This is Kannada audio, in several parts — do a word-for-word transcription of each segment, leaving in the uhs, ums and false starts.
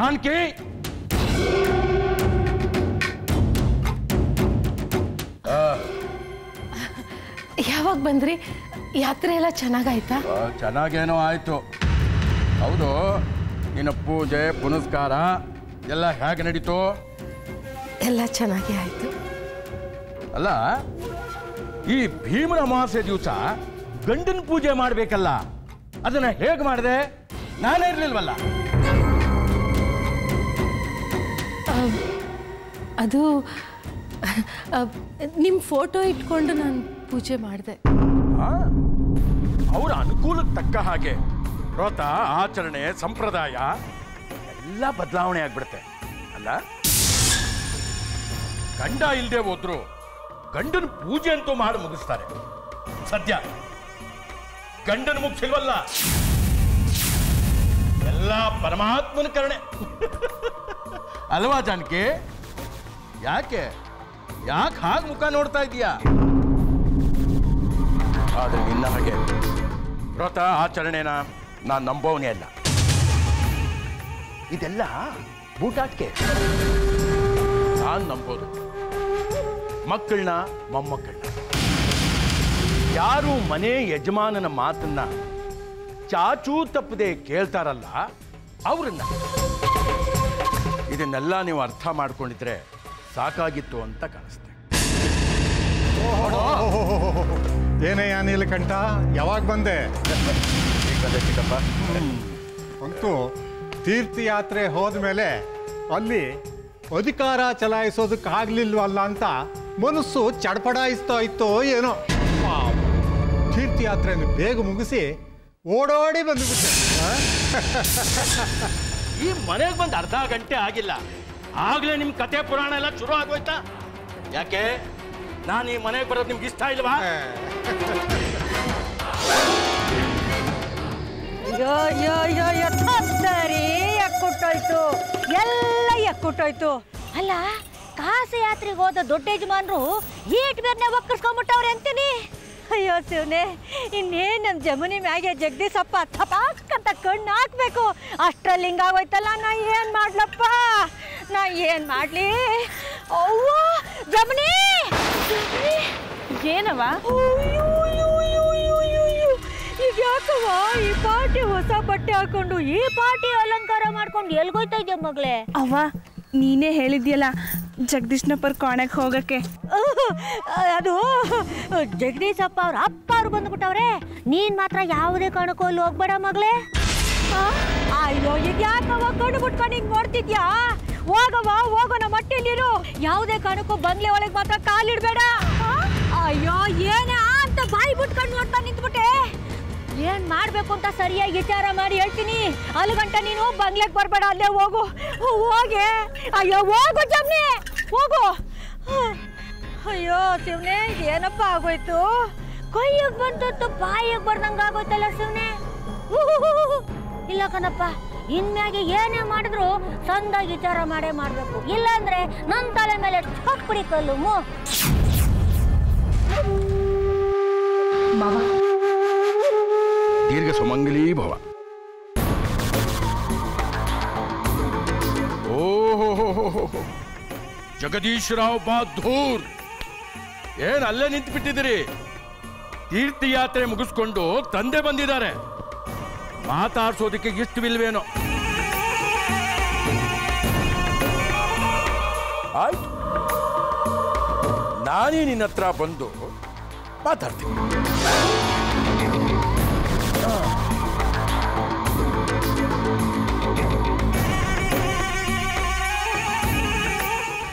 जानकी, यावाग बंद्री यात्रेला चनागायता? चनागेनो आयतो हौदो इन पूजे पुनस्कार ಎಲ್ಲ ಹೇಗೆ ನಡೆಯಿತು? ಎಲ್ಲ ಚೆನ್ನಾಗಿ ಆಯ್ತು. ಅಲ್ಲ ಈ ಭೀಮನ ಅಮಾವಾಸ್ಯೆ ದಿವಸ ಗಂಡನ ಪೂಜೆ ಮಾಡಬೇಕಲ್ಲ, ಅದನ್ನ ಹೇಗೆ ಮಾಡಿದೆ? ನಾನೇ ಇರಲಿಲ್ಲವಲ್ಲ. ಅದು ನಿಮ್ಮ ಫೋಟೋ ಇಟ್ಕೊಂಡು ನಾನು ಪೂಜೆ ಮಾಡಿದೆ. ಅವರ ಅನುಕೂಲಕ್ಕೆ ತಕ್ಕ ಹಾಗೆ ವ್ರತ ಆಚರಣೆ ಸಂಪ್ರದಾಯ ಎಲ್ಲ ಬದಲಾವಣೆ ಆಗ್ಬಿಡುತ್ತೆ ಅಲ್ಲ. ಗಂಡ ಇಲ್ಲದೆ ಹೋದ್ರು ಗಂಡನ ಪೂಜೆ ಅಂತೂ ಮಾಡಿ ಮುಗಿಸ್ತಾರೆ. ಸದ್ಯ ಗಂಡನ ಮುಗಿಸಿಲ್ವಲ್ಲ, ಎಲ್ಲ ಪರಮಾತ್ಮನ ಕರುಣೆ ಅಲ್ವಾ ಜಾನಕಿ? ಯಾಕೆ ಯಾಕೆ ಹಾಗೆ ಮುಖ ನೋಡ್ತಾ ಇದೀಯಾ? ಆದ್ರೆ ನಿನ್ನ ಹಾಗೆ ವ್ರತ ಆಚರಣೆನ ನಾನು ನಂಬೋವನೇ ಅಲ್ಲ. ಇದೆಲ್ಲ ಬೂಟಾಟ್ಕೆ. ನಾನು ನಂಬೋದು ಮಕ್ಕಳನ್ನ ಮೊಮ್ಮಕ್ಕಳನ್ನ. ಯಾರು ಮನೆ ಯಜಮಾನನ ಮಾತನ್ನ ಚಾಚೂ ತಪ್ಪದೆ ಕೇಳ್ತಾರಲ್ಲ ಅವ್ರನ್ನ. ಇದನ್ನೆಲ್ಲ ನೀವು ಅರ್ಥ ಮಾಡ್ಕೊಂಡಿದ್ರೆ ಸಾಕಾಗಿತ್ತು ಅಂತ ಕಾಣಿಸ್ತೇನೆ. ಏನೇ ಯಾನಿಲ್ಲ ಕಂಠ, ಯಾವಾಗ ಬಂದೆ? ಚಿಕ್ಕಪ್ಪ ಅಂತೂ ತೀರ್ಥಯಾತ್ರೆ ಹೋದ್ಮೇಲೆ ಅಲ್ಲಿ ಅಧಿಕಾರ ಚಲಾಯಿಸೋದಕ್ಕಾಗ್ಲಿಲ್ವಲ್ಲ ಅಂತ ಮನಸ್ಸು ಚಡಪಡಾಯಿಸ್ತಾ ಇತ್ತು ಏನೋ. ತೀರ್ಥಯಾತ್ರೆಯನ್ನು ಬೇಗ ಮುಗಿಸಿ ಓಡೋಡಿ ಬಂದುಬಿಟ್ಟೆ. ಈ ಮನೆಗೆ ಬಂದು ಅರ್ಧ ಗಂಟೆ ಆಗಿಲ್ಲ, ಆಗಲೇ ನಿಮ್ಮ ಕತೆ ಪುರಾಣ ಎಲ್ಲ ಶುರು ಆಗೋಯ್ತಾ? ಯಾಕೆ ನಾನು ಈ ಮನೆಗೆ ಬರೋದು ನಿಮ್ಗೆ ಇಷ್ಟ ಇಲ್ವಾ? ಯೋ ಯೋ ಯೋ ಯೋ ತತ್ತರಿ ಎಕ್ಕುಟ್ಟೋಯ್ತು, ಎಲ್ಲ ಎಕ್ಕುಟ್ಟೋಯ್ತು. ಅಲ್ಲ ಕಾಸ ಯಾತ್ರೆಗೆ ಹೋದ ದೊಡ್ಡ ಯಜಮಾನರು ಈಟ್ ಬೇರ್ನೆ ಒಕ್ಕರ್ಸ್ಕೊಂಡ್ಬಿಟ್ಟವ್ರೆ ಅಂತೀನಿ. ಅಯ್ಯೋ ಶಿವನೇ, ಇನ್ನೇನು ನಮ್ಮ ಜಮುನಿ ಮ್ಯಾಗೆ ಜಗದೀಶಪ್ಪ ತಪಾಕಂತ ಕಣ್ಣು ಹಾಕ್ಬೇಕು. ಅಷ್ಟರಲ್ಲಿ ಹಿಂಗಾಗೋಯ್ತಲ್ಲ, ನಾ ಏನು ಮಾಡ್ಲಪ್ಪ, ನಾ ಏನು ಮಾಡಲಿ? ಅವ್ವ ಜಮುನಿ ಏನವ ಈಗ ಯಾಕವ ಈ ಪಾರ್ಟಿ ಹೊಸ ಬಟ್ಟೆ ಹಾಕೊಂಡು ಈ ಪಾರ್ಟಿ ಅಲಂಕಾರ ಮಾಡ್ಕೊಂಡು ಎಲ್ಗೋಯ್ತಾ ಇದೆಯ ಮಗಳೇ? ಅವ್ವ ನೀನೇ ಹೇಳಿದ್ಯಲ್ಲ ಜಗದೀಶ್ನಪ್ಪರ್ ಕೋಣೆಗೆ ಹೋಗಕ್ಕೆ, ಅದು ಜಗದೀಶಪ್ಪ ಅವ್ರ ಅಪ್ಪ ಅವ್ರು ಬಂದ್ಬಿಟ್ಟವ್ರೆ. ನೀನ್ ಮಾತ್ರ ಯಾವುದೇ ಕಾರಣಕ್ಕೂ ಅಲ್ಲಿ ಹೋಗ್ಬೇಡ ಮಗಳೇ. ಅಯ್ಯೋ ಈಗ ಯಾಕವ ಕಣ್ಣು ಬಿಟ್ಕೊಂಡು ಹಿಂಗೆ ನೋಡ್ತಿದ್ಯಾ? ಹೋಗವ ಹೋಗೋ ನಮ್ಮ ಮಟ್ಟೆಲ್ಲಿರು, ಯಾವುದೇ ಕಾರಣಕ್ಕೂ ಬಂಗ್ಲೆ ಒಳಗೆ ಮಾತ್ರ ಕಾಲಿಡ್ಬೇಡ. ಅಯ್ಯೋ ಏನ ಅಂತ ಬಾಯಿ ಬಿಟ್ಕೊಂಡು ನೋಡ್ತಾ ನಿಂತ್ಬಿಟ್ಟೆ. ಏನ್ ಮಾಡ್ಬೇಕು ಅಂತ ಸರಿಯಾಗಿ ವಿಚಾರ ಮಾಡಿ ಹೇಳ್ತೀನಿ. ಅಲ್ಲಿ ಗಂಟ ನೀನು ಬಂಗ್ಲೆಗೆ ಬರ್ಬೇಡ, ಅಲ್ಲೇ ಹೋಗು ಹೋಗೆ. ಅಯ್ಯೋ ಹೋಗು ಜಮ್ನೆ ಹೋಗು. ಅಯ್ಯೋ ಶಿವನೇ ಏನಪ್ಪ ಆಗೋಯ್ತು? ಕೈಯಾಗ ಬಂತದ್ದು ಬಾಯಿಗೆ ಬರ್ದಂಗೆ ಆಗೋಯ್ತಲ್ಲ ಶಿವನೇ. ಇಲ್ಲ ಕಣಪ್ಪ, ಇನ್ಮ್ಯಾಗೆ ಏನೇ ಮಾಡಿದ್ರು ಸಂದಾಗಿ ವಿಚಾರ ಮಾಡೇ ಮಾಡಬೇಕು, ಇಲ್ಲಾಂದ್ರೆ ನನ್ನ ತಲೆ ಮೇಲೆ ಚಪ್ಪಡಿ ಕಲ್ಲು. दीर्घ सुमंगली भव। ओ हो हो हो जगदीश राव बहादूर ऐन अल्ले निंतुबिट्टिदिरी. तीर्थ यात्रे मुगिसिकोंडु तंदे बंदिदारे, माताडिसोदक्के इष्टविल्वेनो? आय्तु नानी निन्नत्र बंदु माताड्तीनि.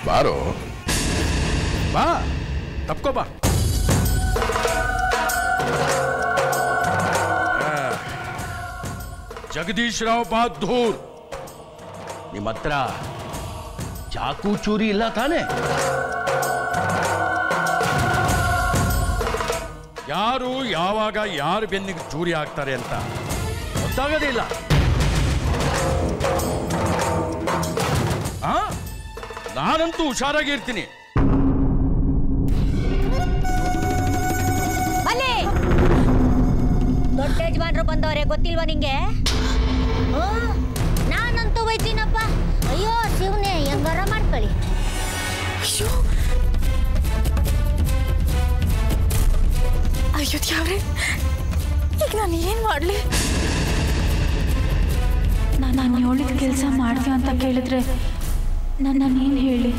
ಬಾರೋ ಬಾ, ತಪ್ಕೋ ಬಾ. ಜಗದೀಶ್ ರಾವ್ ಬಹದ್ದೂರ್, ನಿಮ್ಮ ಹತ್ರ ಚಾಕು ಚೂರಿ ಇಲ್ಲ ತಾನೆ? ಯಾರು ಯಾವಾಗ ಯಾರು ಬೆನ್ನಿಗೆ ಚೂರಿ ಹಾಕ್ತಾರೆ ಅಂತ ಗೊತ್ತಾಗೋದಿಲ್ಲ. ನಾನಂತೂ ಹುಷಾರಾಗಿ ಇರ್ತೀನಿ. ದೊಡ್ಡ ಯಜಮಾನರು ಬಂದವ್ರೆ, ಗೊತ್ತಿಲ್ವಾ ನಿಂಗೆ? ನಾನಂತೂ ವೈದ್ಯ ಬಿಡ್ತೀನಪ್ಪ. ಅಯ್ಯೋ ಶಿವನೇ, ಹೆಂಗಾರ ಮಾಡ್ಕೊಳ್ಳಿ. ಅಯ್ಯೋ ಅಯ್ಯೋ ದೇವ್ರೆ, ಈಗ ನಾನು ಏನು ಮಾಡಲಿ? ನಾನು ಹೇಳಿದ ಕೆಲಸ ಮಾಡ್ತೀವಿ ಅಂತ ಕೇಳಿದ್ರೆ ನಾನು ನಾನೇನು ಹೇಳಿ?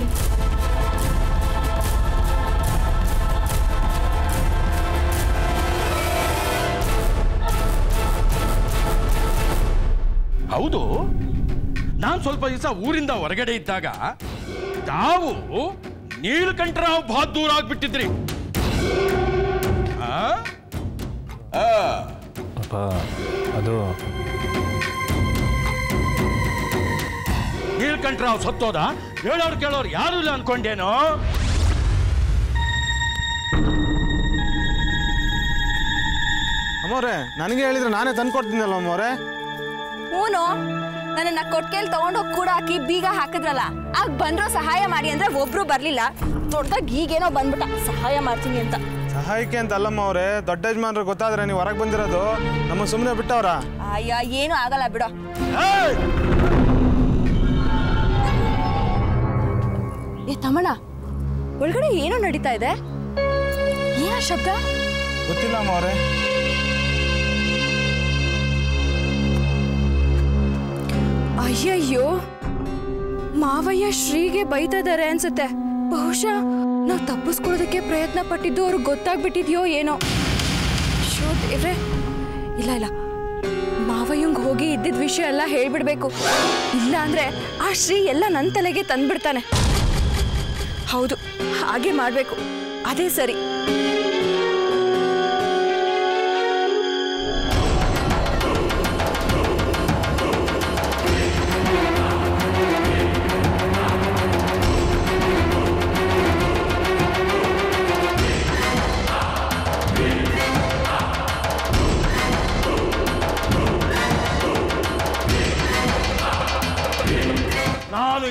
ಹೌದು, ನಾನು ಸ್ವಲ್ಪ ದಿವಸ ಊರಿಂದ ಹೊರಗಡೆ ಇದ್ದಾಗ ತಾವು ನೀಲಕಂಠರಾವ್ ಬಹಳ ದೂರ ಆಗ್ಬಿಟ್ಟಿದ್ರಿ. ಅದು ನೀಲಕಂಠರಾವ್ ಸತ್ತೋದ, ಹೇಳೋರು ಕೇಳೋರು ಯಾರು ಇಲ್ಲ ಅನ್ಕೊಂಡೇನೋ. ಅಮ್ಮವ್ರೆ, ನನಗೆ ಹೇಳಿದ್ರೆ ನಾನೇ ತಂದ್ಕೊಡ್ತೀನಲ್ಲ ಅಮ್ಮವ್ರೆ. ಹೂನು, ನನ್ನ ಕೊಟ್ಕೇಲಿ ತಗೊಂಡೋಗಿ ಕೂಡ ಹಾಕಿ ಬೀಗ ಹಾಕಿದ್ರಲ್ಲ, ಆಗ ಬಂದ್ರು ಸಹಾಯ ಮಾಡಿ ಅಂದ್ರೆ ಒಬ್ರು ಬರ್ಲಿಲ್ಲ. ದೊಡ್ಡದಾಗ ಈಗೇನೋ ಬಂದ್ಬಿಟ್ಟ ಸಹಾಯ ಮಾಡ್ತೀನಿ ಅಂತ. ಸಹಾಯಕ್ಕೆ ಅಂತ ಅಲ್ಲಮ್ಮ ಅವ್ರೆ, ದೊಡ್ಡ ಯಜಮಾನ್ರು ಗೊತ್ತಾದ್ರೆ ನೀವು ಹೊರಗೆ ಬಂದಿರೋದು, ನಮ್ಮ ಸುಮ್ಮನೆ ಬಿಟ್ಟವ್ರ. ಅಯ್ಯ ಏನು ಆಗಲ್ಲ ಬಿಡೋ. ಏ ತಮಣ, ಒಳಗಡೆ ಏನೋ ನಡೀತಾ ಇದೆ. ಏನ ಶಬ್ದ ಗೊತ್ತಿಲ್ಲ ಅಮ್ಮ ಅವ್ರೆ. ಅಯ್ಯಯ್ಯೋ, ಮಾವಯ್ಯ ಶ್ರೀಗೆ ಬೈತಾ ಇದಾರೆ ಅನ್ಸುತ್ತೆ. ಬಹುಶಃ ನಾವು ತಪ್ಪಿಸ್ಕೊಳ್ಳೋದಕ್ಕೆ ಪ್ರಯತ್ನ ಪಟ್ಟಿದ್ದು ಅವ್ರಿಗೆ ಗೊತ್ತಾಗ್ಬಿಟ್ಟಿದ್ಯೋ ಏನೋ. ಇವ್ರೆ, ಇಲ್ಲ ಇಲ್ಲ, ಮಾವಯ್ಯಂಗೆ ಹೋಗಿ ಇದ್ದಿದ್ದ ವಿಷಯ ಎಲ್ಲ ಹೇಳ್ಬಿಡ್ಬೇಕು. ಇಲ್ಲ ಅಂದ್ರೆ ಆ ಶ್ರೀ ಎಲ್ಲ ನನ್ನ ತಲೆಗೆ ತಂದ್ಬಿಡ್ತಾನೆ. ಹೌದು, ಹಾಗೆ ಮಾಡಬೇಕು, ಅದೇ ಸರಿ.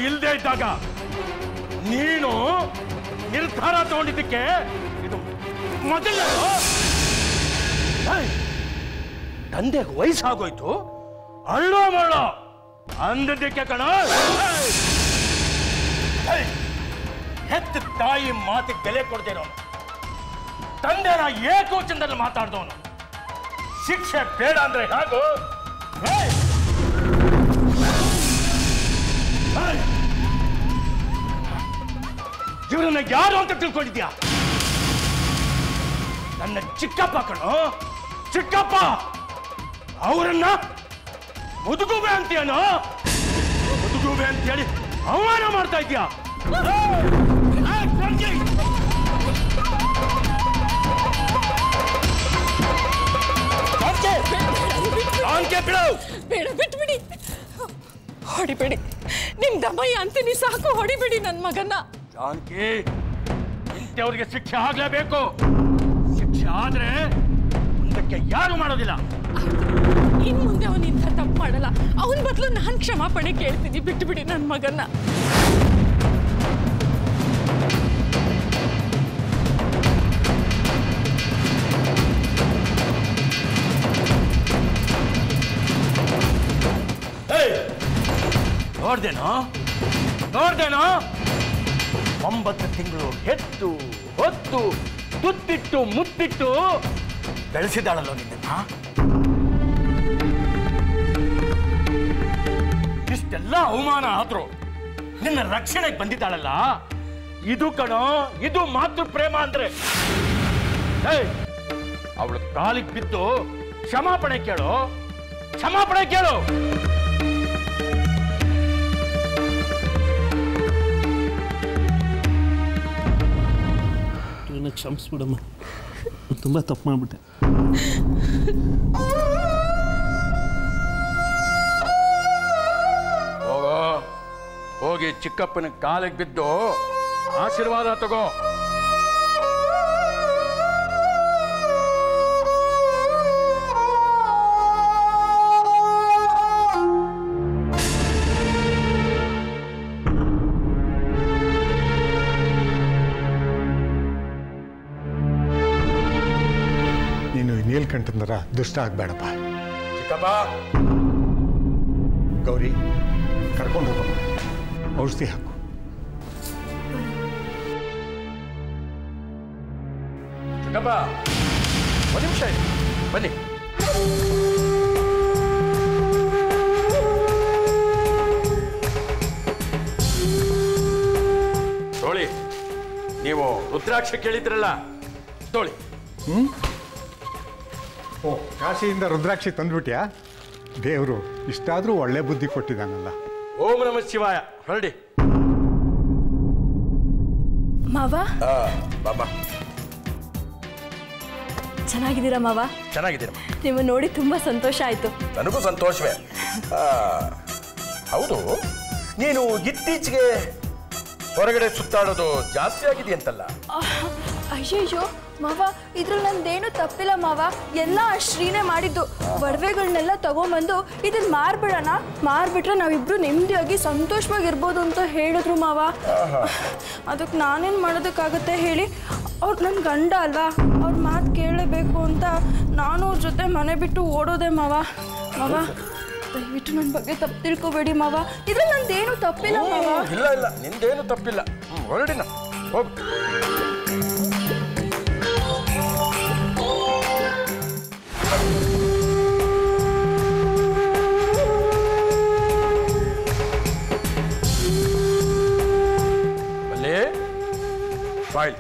ಇಲ್ಲದೆ ಇದ್ದಾಗ ನೀನು ನಿರ್ಧಾರ ತಗೊಂಡಿದ್ದಕ್ಕೆ ಇದು ಮೊದಲ. ತಂದೆಗೆ ವಯಸ್ಸಾಗೋಯ್ತು, ಅಲ್ಲೋ ಮಾಡೋ ಅಂದದಕ್ಕೆ ಕಣ. ಹೆತ್ತ ತಾಯಿ ಮಾತಿಗೆ ಬೆಲೆ ಕೊಡ್ತೇನೋ, ತಂದೆನ ಏಕೋಚನದಲ್ಲಿ ಮಾತಾಡ್ದವನು. ಶಿಕ್ಷೆ ಬೇಡ ಅಂದ್ರೆ ಹಾಗೂ ಇವ್ರನ್ನ ಯಾರು ಅಂತ ತಿಳ್ಕೊಂಡಿದ್ಯಾ? ನನ್ನ ಚಿಕ್ಕಪ್ಪ ಕಣೋ, ಚಿಕ್ಕಪ್ಪ. ಅವರನ್ನ ಮುದುಗುವೆ ಅಂತೇನೋ, ಮುದುಗುವೆ ಅಂತೇಳಿ ಅವಮಾನ ಮಾಡ್ತಾ ಇದ್ಯಾ? ಬೇಡ, ಬಿಟ್ಬಿಡಿ, ಹೊಡಿಬೇಡಿ. ನಿಮ್ ದಮಯ್ಯ ಅಂತೀನಿ, ಸಾಕು, ಹೊಡಿಬೇಡಿ ನನ್ನ ಮಗನ್ನ. ಜಾನಕಿ, ಇಂಥವ್ರಿಗೆ ಶಿಕ್ಷೆ ಆಗ್ಲೇಬೇಕು. ಶಿಕ್ಷೆ ಆದ್ರೆ ಮುಂದಕ್ಕೆ ಯಾರು ಮಾಡೋದಿಲ್ಲ. ಇನ್ ಮುಂದೆ ಅವನು ಇಂಥ ತಪ್ಪು ಮಾಡಲ್ಲ. ಅವನ ಬದಲು ನಾನು ಕ್ಷಮಾಪಣೆ ಕೇಳ್ತೀನಿ. ಬಿಟ್ಬಿಡಿ ನನ್ನ ಮಗನ್ನ. ನೋಡ್ದೇನೋ ನೋಡ್ದೇನೋ ಒಂಬತ್ತು ತಿಂಗಳು ಎತ್ತು ಹೊತ್ತು ತುತ್ತಿಟ್ಟು ಮುತ್ತಿಟ್ಟು ಬೆಳೆಸಿದಾಳಲ್ಲೋ ನಿನ್ನ. ಇಷ್ಟೆಲ್ಲ ಅವಮಾನ ಆದ್ರು ನಿನ್ನ ರಕ್ಷಣೆಗೆ ಬಂದಿದ್ದಾಳಲ್ಲ. ಇದು ಕಣೋ, ಇದು ಮಾತೃ ಪ್ರೇಮ ಅಂದ್ರೆ. ಅವಳು ಕಾಲಿಗೆ ಬಿದ್ದು ಕ್ಷಮಾಪಣೆ ಕೇಳು, ಕ್ಷಮಾಪಣೆ ಕೇಳು. ಕ್ಷಮಿಸ್ಬಿಡಮ್ಮ, ತುಂಬ ತಪ್ಪು ಮಾಡಿಬಿಟ್ಟೆ. ಹೋಗಿ ಚಿಕ್ಕಪ್ಪನ ಕಾಲಿಗೆ ಬಿದ್ದು ಆಶೀರ್ವಾದ ತಗೋ. ಕಂಠಂದರ ದುಷ್ಟ ಆಗ್ಬೇಡಪ್ಪ ಚಿಕ್ಕಪ್ಪ. ಗೌರಿ, ಕರ್ಕೊಂಡು ಹೋಗಮ್ಮ ಔಷಧಿ ಹಾಕು. ಚುಟ್ಟಪ್ಪ ಒಂದು ನಿಮಿಷ ಬನ್ನಿ. ತೋಳಿ ನೀವು ರುದ್ರಾಕ್ಷ ಕೇಳಿದ್ರಲ್ಲ ತೋಳಿ. ಹ್ಞೂ ಓ ಕಾಶಿಯಿಂದ ರುದ್ರಾಕ್ಷಿ ತಂದ್ಬಿಟ್ಯಾ? ದೇವರು ಇಷ್ಟಾದರೂ ಒಳ್ಳೆ ಬುದ್ಧಿ ಕೊಟ್ಟಿದ್ದಾನಲ್ಲ. ಓಂ ನಮಃ ಶಿವಾಯ. ಹೊರಡಿ ಮಾವ. ಬಾಬಾ ಚೆನ್ನಾಗಿದ್ದೀರಾ ಮಾವ? ಚೆನ್ನಾಗಿದ್ದೀರಾ? ನಿಮ್ಮ ನೋಡಿ ತುಂಬಾ ಸಂತೋಷ ಆಯ್ತು. ನನಗೂ ಸಂತೋಷವೇ. ಹೌದು, ನೀನು ಇತ್ತೀಚೆಗೆ ಹೊರಗಡೆ ಸುತ್ತಾಡೋದು ಜಾಸ್ತಿ ಆಗಿದೆ ಅಂತಲ್ಲ? ಅಯ್ಯಯ್ಯೋ ಮಾವ, ಇದ್ರಲ್ಲಿ ನಂದೇನು ತಪ್ಪಿಲ್ಲ ಮಾವ, ಎಲ್ಲ ಆ ಶ್ರೀನೇ ಮಾಡಿದ್ದು. ಒಡವೆಗಳನ್ನೆಲ್ಲ ತಗೊಂಬಂದು ಇದನ್ನ ಮಾರ್ಬಿಡೋಣ, ಮಾರ್ಬಿಟ್ರೆ ನಾವಿಬ್ರು ನೆಮ್ಮದಿಯಾಗಿ ಸಂತೋಷವಾಗಿರ್ಬೋದು ಅಂತ ಹೇಳಿದ್ರು ಮಾವ. ಅದಕ್ಕೆ ನಾನೇನು ಮಾಡೋದಕ್ಕಾಗುತ್ತೆ ಹೇಳಿ? ಅವ್ರು ನನ್ನ ಗಂಡ ಅಲ್ವಾ, ಅವ್ರ ಮಾತು ಕೇಳಬೇಕು ಅಂತ ನಾನು ಅವ್ರ ಜೊತೆ ಮನೆ ಬಿಟ್ಟು ಓಡೋದೆ ಮಾವ. ಮಾವ ದಯವಿಟ್ಟು ನನ್ನ ಬಗ್ಗೆ ತಪ್ಪು ತಿಳ್ಕೊಬೇಡಿ ಮಾವ, ಇದ್ರಲ್ಲಿ ನಂದೇನು ತಪ್ಪಿಲ್ಲ ಮಾವ. ಇಲ್ಲ ಇಲ್ಲ, ನಿಂದೇನು ತಪ್ಪಿಲ್ಲ. ಹೊರಡಿನ ಹೋಗಿ. File.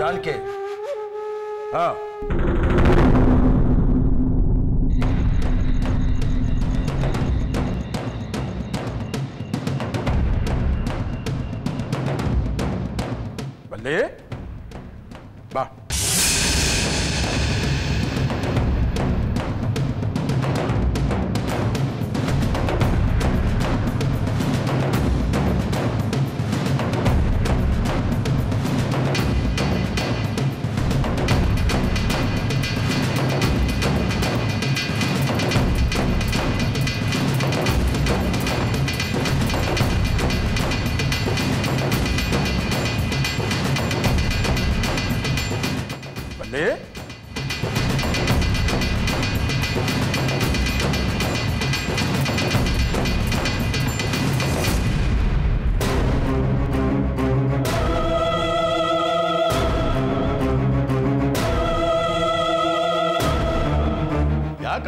जान के हाँ बल्ले बा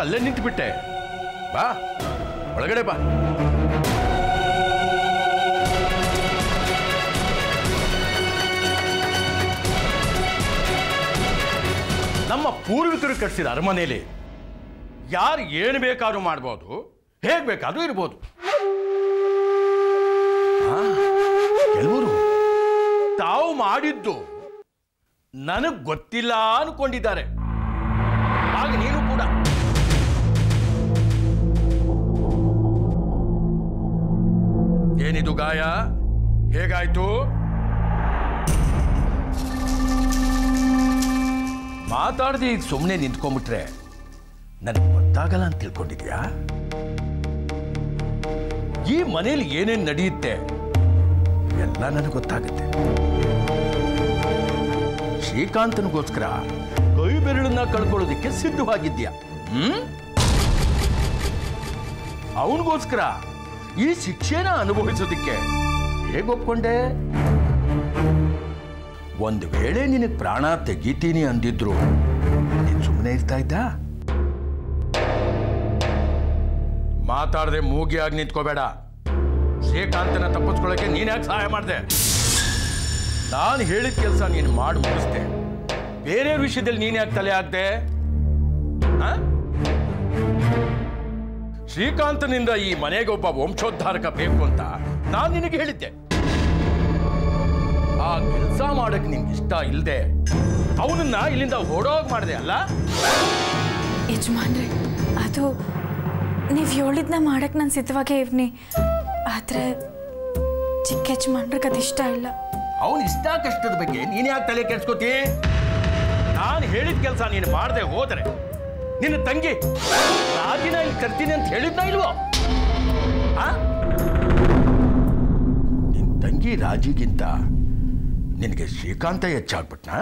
ಅಲ್ಲೇ ನಿಂತುಬಿಟ್ಟೆ. ಬಾ ಒಳಗಡೆ ಬಾ. ನಮ್ಮ ಪೂರ್ವಿಕರು ಕಟ್ಟಿಸಿದ ಅರಮನೆಯಲ್ಲಿ ಯಾರು ಏನು ಬೇಕಾದ್ರೂ ಮಾಡ್ಬೋದು, ಹೇಗೆ ಬೇಕಾದ್ರೂ ಇರ್ಬೋದು. ಕೆಲವರು ತಾವು ಮಾಡಿದ್ದು ನನಗೆ ಗೊತ್ತಿಲ್ಲ ಅನ್ಕೊಂಡಿದ್ದಾರೆ. ಆಗ ನೀನು ಕೂಡ ಏನಿದು ಗಾಯ ಹೇಗಾಯ್ತು? ಮಾತಾಡದೆ ಈಗ ಸುಮ್ಮನೆ ನಿಂತ್ಕೊಂಡ್ಬಿಟ್ರೆ ನನಗೆ ಗೊತ್ತಾಗಲ್ಲ ಅಂತ ತಿಳ್ಕೊಂಡಿದ್ಯಾ? ಈ ಮನೇಲಿ ಏನೇನು ನಡೆಯುತ್ತೆ ಎಲ್ಲ ನನಗೆ ಗೊತ್ತಾಗುತ್ತೆ. ಶ್ರೀಕಾಂತನಿಗೋಸ್ಕರ ಕೈ ಬೆರಳನ್ನ ಕಳ್ಕೊಳ್ಳೋದಕ್ಕೆ ಸಿದ್ಧವಾಗಿದ್ಯಾ? ಹ್ಮ್ ಅವನಿಗೋಸ್ಕರ ಈ ಶಿಕ್ಷೆನ ಅನುಭವಿಸೋದಕ್ಕೆ ಹೇಗೆ ಒಪ್ಕೊಂಡೆ? ಒಂದು ವೇಳೆ ನಿನಗೆ ಪ್ರಾಣ ತೆಗಿತೀನಿ ಅಂದಿದ್ರು ನೀನು ಸುಮ್ಮನೆ ಇರ್ತಾ ಇದ್ದ? ಮಾತಾಡದೆ ಮೂಗಿಯಾಗಿ ನಿಂತ್ಕೋಬೇಡ. ಶ್ರೀಕಾಂತನ ತಪ್ಪಿಸ್ಕೊಳ್ಳೋಕೆ ನೀನು ಯಾಕೆ ಸಹಾಯ ಮಾಡಿದೆ? ನಾನು ಹೇಳಿದ ಕೆಲಸ ನೀನು ಮಾಡಿ ಮುಗಿಸ್ದೆ. ಬೇರೆಯವ್ರ ವಿಷಯದಲ್ಲಿ ನೀನು ಯಾಕೆ ತಲೆ ಹಾಕ್ದೆ? ಶ್ರೀಕಾಂತನಿಂದ ಈ ಮನೆಗೆ ಒಬ್ಬ ವಂಶೋದ್ಧಾರಕ ಬೇಕು ಅಂತ ನಾನು ನಿನಗೆ ಹೇಳಿದ್ದೆ. ಆ ಕೆಲಸ ಮಾಡಕ್ಕೆ ನಿನ್ಗೆ ಇಷ್ಟ ಇಲ್ಲದೆ ಅವನನ್ನ ಇಲ್ಲಿಂದ ಓಡೋಗಿ ಮಾಡಿದೆ ಅಲ್ಲ? ಯಜಮಾನ್ರೆ, ಅದು ನೀವು ಹೇಳಿದ್ನ ಮಾಡಕ್ಕೆ ನಾನು ಸಿದ್ಧವಾಗೇ ಇವ್ನಿ. ಆದರೆ ಚಿಕ್ಕ ಯಜಮಾನ್ರಿಗೆ ಅದು ಇಷ್ಟ ಇಲ್ಲ. ಅವನ ಇಷ್ಟ ಕಷ್ಟದ ಬಗ್ಗೆ ನೀನು ಯಾಕೆ ತಲೆ ಕೆಡ್ಸ್ಕೋತಿ? ನಾನು ಹೇಳಿದ ಕೆಲಸ ನೀನು ಮಾಡದೆ ಹೋದರೆ ನಿನ್ನ ತಂಗಿ ರಾಜಿನ ಇಲ್ಲಿ ಕರ್ತೀನಿ ಅಂತ ಹೇಳಿದ್ನ ಇಲ್ವೋ? ನಿನ್ನ ತಂಗಿ ರಾಜಿಗಿಂತ ನಿನಗೆ ಶ್ರೀಕಾಂತ ಹೆಚ್ಚಾಗ್ಬಿಟ್ನಾ?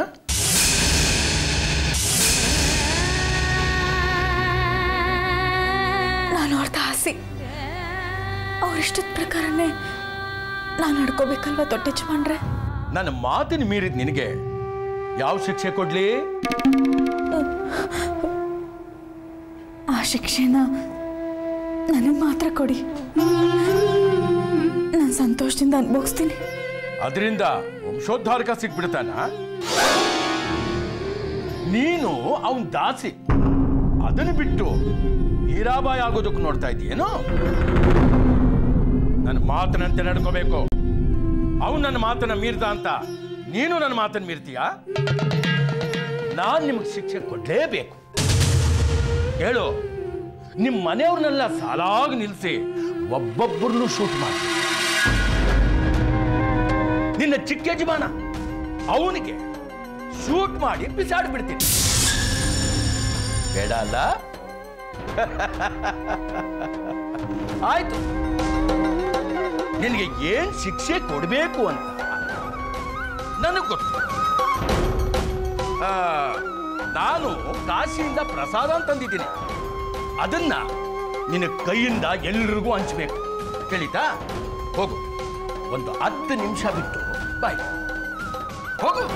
ನಾನು ಅವರ ತಾಸಿ ಅವರ ಇಷ್ಟದ ಪ್ರಕಾರನೇ ನಾನು ನಡ್ಕೋಬೇಕಲ್ವಾ ದೊಡ್ಡ ಯಜಮಾನ್ರೆ ನನ್ನ ಮಾತಿನ ಮೀರಿದ ನಿನಗೆ ಯಾವ ಶಿಕ್ಷೆ ಕೊಡ್ಲಿ ಆ ಶಿಕ್ಷೆನ ನನಗೆ ಮಾತ್ರ ಕೊಡಿ ನಾನು ಸಂತೋಷದಿಂದ ಅನುಭವಿಸ್ತೀನಿ ಅದರಿಂದ ವಂಶೋದ್ಧಾರಕ ಸಿಕ್ಬಿಡ್ತಾನ ನೀನು ಅವನ ದಾಸಿ ಅದನ್ನ ಬಿಟ್ಟು ಹೀರಾಬಾಯಿ ಆಗೋದಕ್ಕೆ ನೋಡ್ತಾ ಇದೀಯೇನೋ ನನ್ನ ಮಾತನಂತೆ ನಡ್ಕೋಬೇಕು ಅವನು ನನ್ನ ಮಾತನ್ನ ಮೀರಿದ ಅಂತ ನೀನು ನನ್ನ ಮಾತನ್ನ ಮೀರ್ತೀಯಾ ನಾನು ನಿಮಗೆ ಶಿಕ್ಷೆ ಕೊಡಲೇಬೇಕು ಹೇಳು ನಿಮ್ಮ ಮನೆಯವ್ರನ್ನೆಲ್ಲ ಸಾಲಾಗಿ ನಿಲ್ಲಿಸಿ ಒಬ್ಬೊಬ್ಬರನ್ನು ಶೂಟ್ ಮಾಡಿ ನಿನ್ನ ಚಿಕ್ಕ ಯಜಮಾನ ಅವನಿಗೆ ಶೂಟ್ ಮಾಡಿ ಬಿಸಾಡ್ಬಿಡ್ತೀನಿ ಬೇಡ ಅಲ್ಲ ಆಯ್ತು ನಿನಗೆ ಏನ್ ಶಿಕ್ಷೆ ಕೊಡಬೇಕು ಅಂತ ನನಗೆ ಗೊತ್ತು ನಾನು ಕಾಶಿಯಿಂದ ಪ್ರಸಾದ ಅಂತಂದಿದ್ದೀನಿ ಅದನ್ನ ನಿನ್ನ ಕೈಯಿಂದ ಎಲ್ರಿಗೂ ಹಂಚಬೇಕು ಕೇಳಿತಾ ಹೋಗು ಒಂದು ಹತ್ತು ನಿಮಿಷ ಬಿಟ್ಟು ಬಾಯ್ ಹೋಗು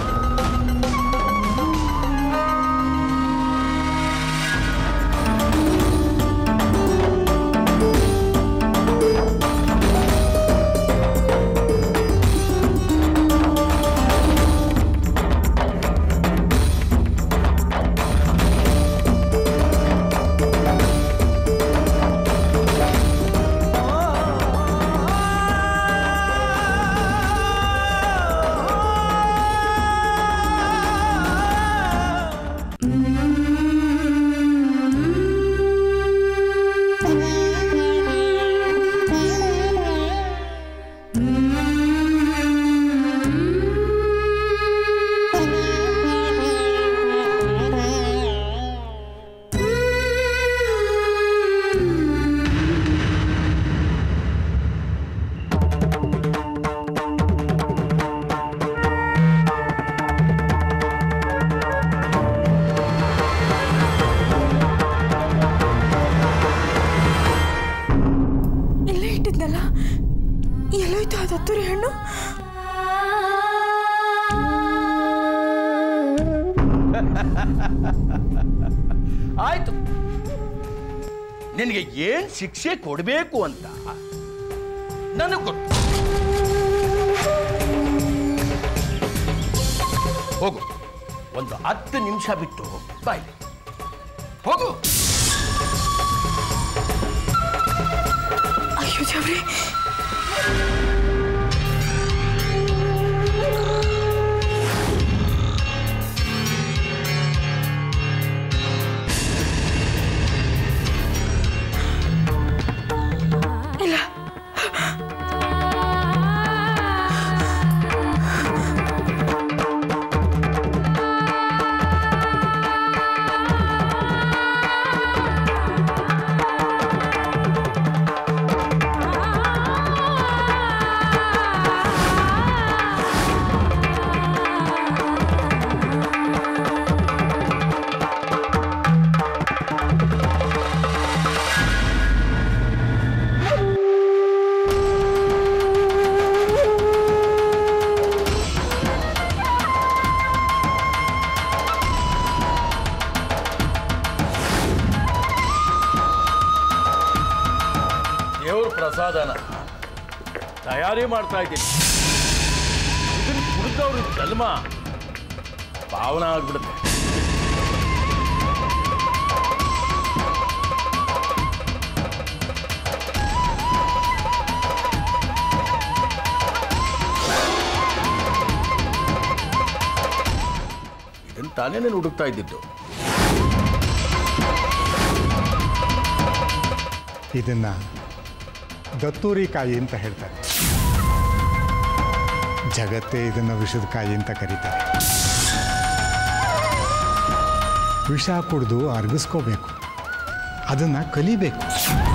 ಆಯ್ತು ನಿನಗೆ ಏನ್ ಶಿಕ್ಷೆ ಕೊಡಬೇಕು ಅಂತ ನನಗೆ ಗೊತ್ತು ಹೋಗು ಒಂದು ಹತ್ತು ನಿಮಿಷ ಬಿಟ್ಟು ಬಾಯ್ ಹೋಗು ಅಯ್ಯೋ ದೇವ್ರೇ ತಯಾರಿ ಮಾಡ್ತಾ ಇದ್ದೀನಿ ಇದನ್ನ ಕುಡಿದವ್ರ ಜನ್ಮ ಪಾವನ ಆಗ್ಬಿಡುತ್ತೆ ಇದನ್ನ ತಾನೇ ನಾನು ಹುಡುಕ್ತಾ ಇದ್ದಿದ್ದು ಇದನ್ನ ದತ್ತೂರಿಕಾಯಿ ಅಂತ ಹೇಳ್ತಾರೆ ಜಗತ್ತೇ ಇದನ್ನು ವಿಷದಕಾಯಿ ಅಂತ ಕರೀತಾರೆ ವಿಷ ಕುಡಿದು ಅರ್ಗಿಸ್ಕೋಬೇಕು ಅದನ್ನು ಕಲಿಬೇಕು